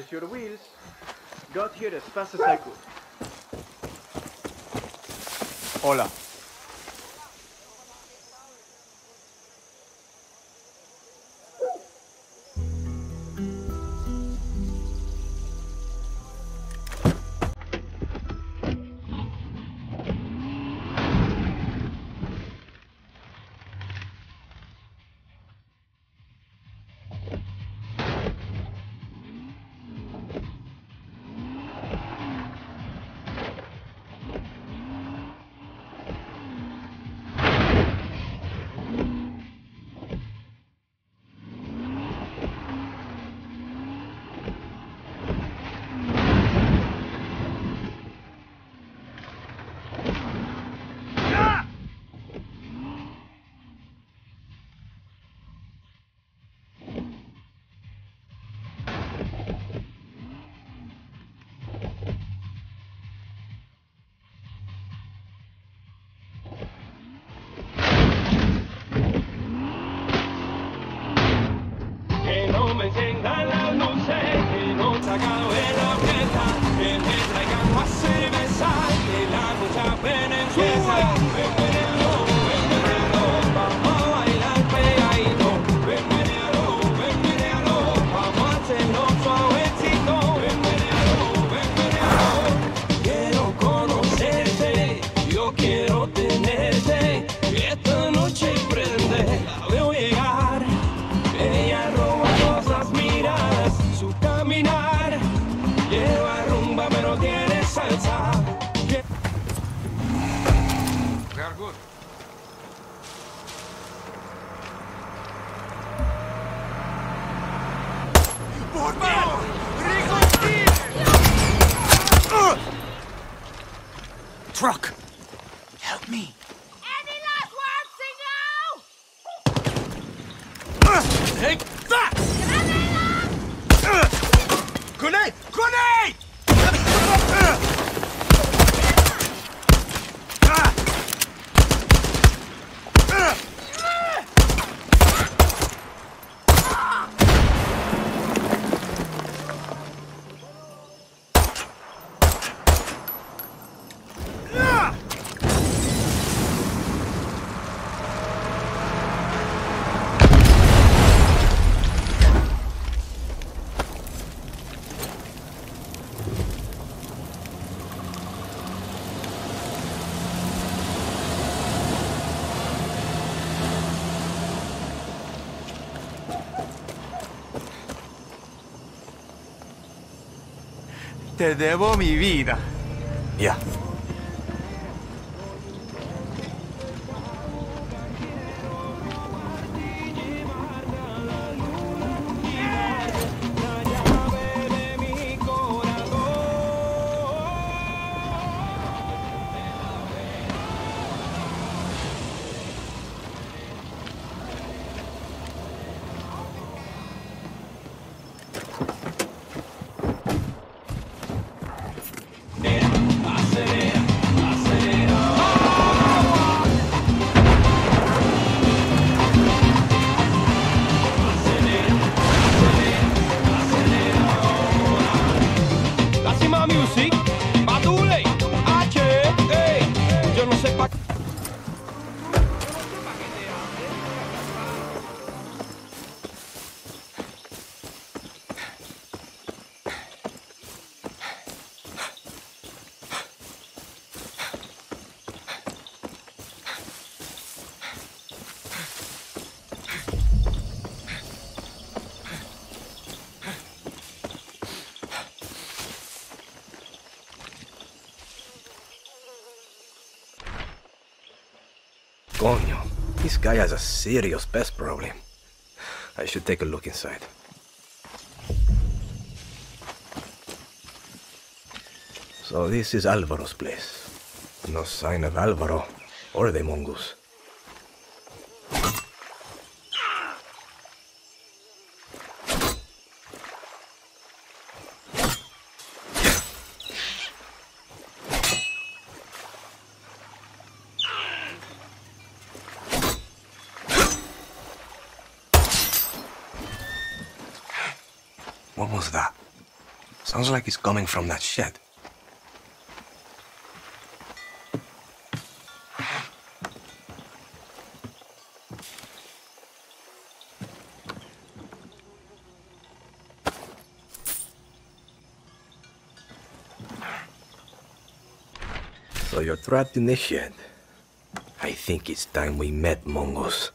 with your wheels, got here as fast as I could. Hola. Truck! Help me! Any last words, Senor? Take that! Grenade! Grenade! Te debo mi vida. Yeah. Coño, this guy has a serious pest problem. I should take a look inside. So this is Alvaro's place. No sign of Alvaro or the mongoose. What was that? Sounds like it's coming from that shed. So you're trapped in this shed. I think it's time we met, Mongos.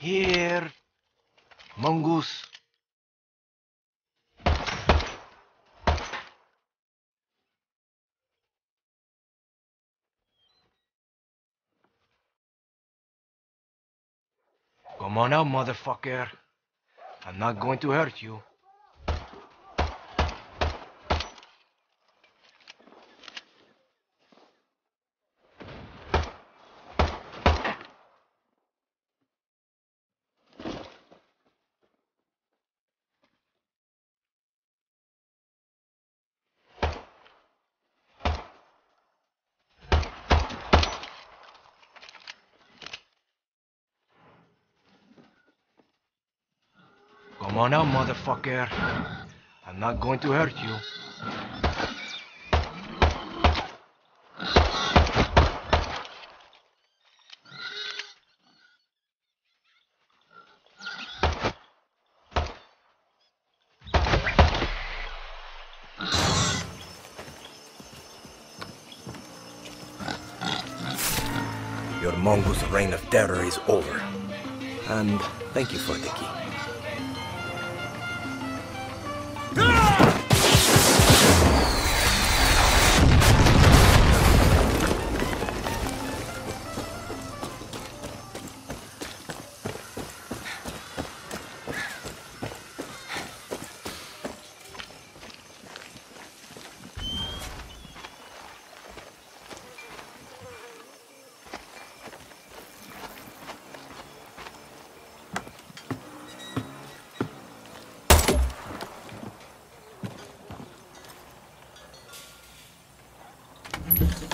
Here, Mongoose. Come on out, motherfucker. I'm not going to hurt you. Come on out, motherfucker. I'm not going to hurt you. Your Mongoose reign of terror is over. And thank you for the key.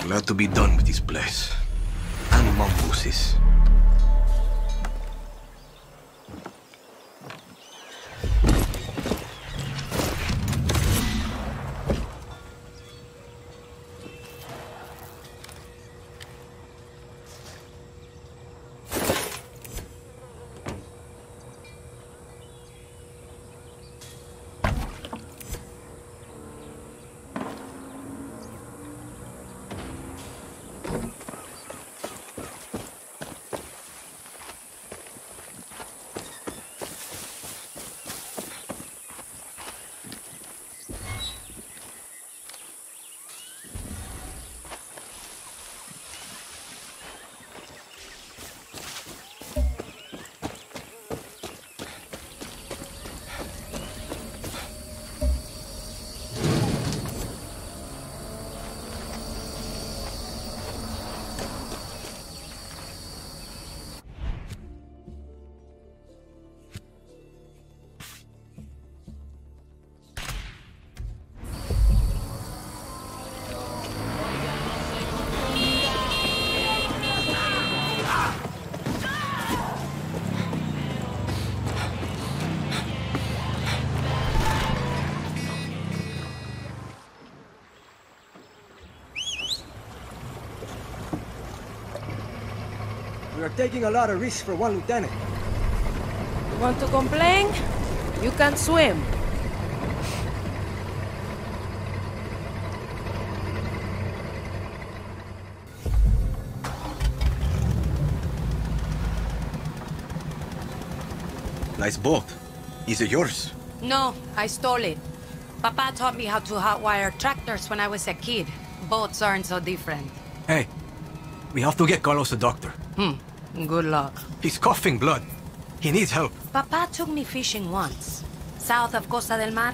Glad to be done with this place. And mongooses. You're taking a lot of risks for one lieutenant. You want to complain? You can't swim. Nice boat. Is it yours? No, I stole it. Papa taught me how to hotwire tractors when I was a kid. Boats aren't so different. Hey, we have to get Carlos a doctor. Good luck. He's coughing blood. He needs help. Papa took me fishing once, south of Costa del Mar.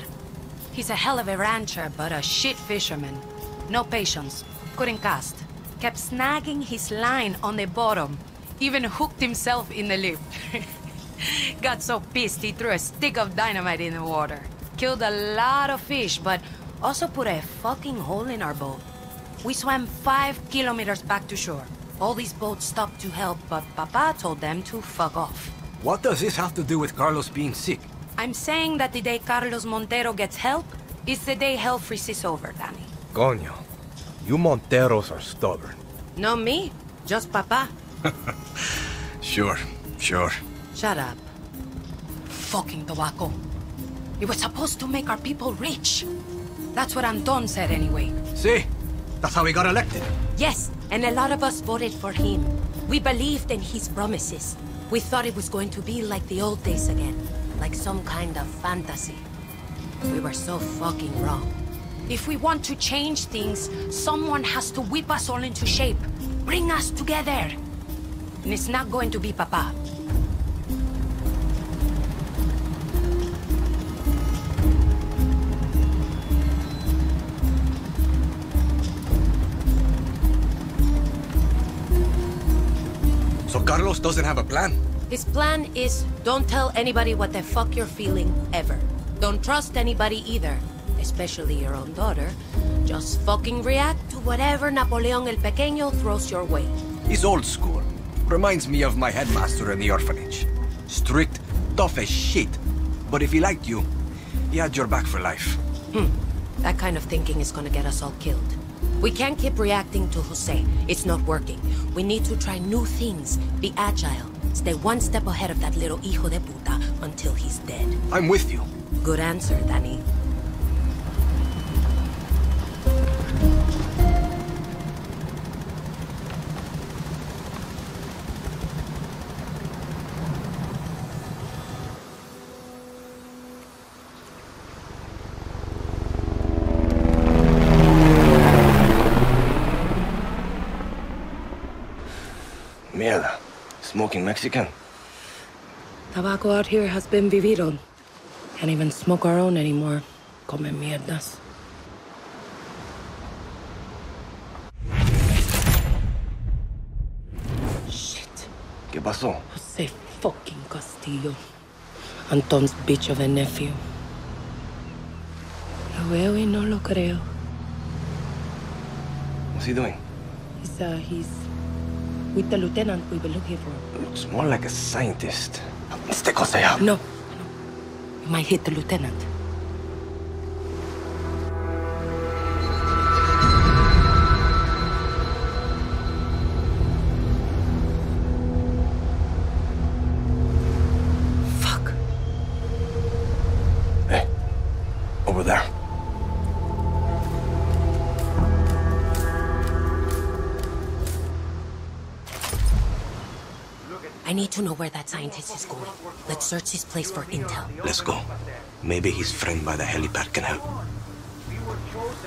He's a hell of a rancher, but a shit fisherman. No patience. Couldn't cast. Kept snagging his line on the bottom. Even hooked himself in the lip. Got so pissed, he threw a stick of dynamite in the water. Killed a lot of fish, but also put a fucking hole in our boat. We swam 5 kilometers back to shore. All these boats stopped to help, but Papa told them to fuck off. What does this have to do with Carlos being sick? I'm saying that the day Carlos Montero gets help is the day hell freezes over, Danny. Coño, you Monteros are stubborn. No me, just Papa. Sure. Shut up. Fucking tobacco. It was supposed to make our people rich. That's what Anton said anyway. See? That's how he got elected. Yes, and a lot of us voted for him. We believed in his promises. We thought it was going to be like the old days again. Like some kind of fantasy. We were so fucking wrong. If we want to change things, someone has to whip us all into shape. Bring us together. And it's not going to be Papa. Carlos doesn't have a plan. His plan is, don't tell anybody what the fuck you're feeling, ever. Don't trust anybody either, especially your own daughter. Just fucking react to whatever Napoleon El Pequeño throws your way. He's old school. Reminds me of my headmaster in the orphanage. Strict, tough as shit. But if he liked you, he had your back for life. That kind of thinking is gonna get us all killed. We can't keep reacting to Jose. It's not working. We need to try new things, be agile, stay one step ahead of that little hijo de puta until he's dead. I'm with you. Good answer, Danny. Mierda. Smoking Mexican. Tobacco out here has been vivido. Can't even smoke our own anymore. Come mierdas. Shit. ¿Qué pasó? Jose fucking Castillo. Anton's bitch of a nephew. Lo veo y no lo creo. What's he doing? He's with the lieutenant we've been looking for. Looks more like a scientist. Stick us out. No. You might hit the lieutenant. Fuck. Hey. Over there. I need to know where that scientist is going. Let's search his place for intel. Let's go. Maybe his friend by the helipad can help.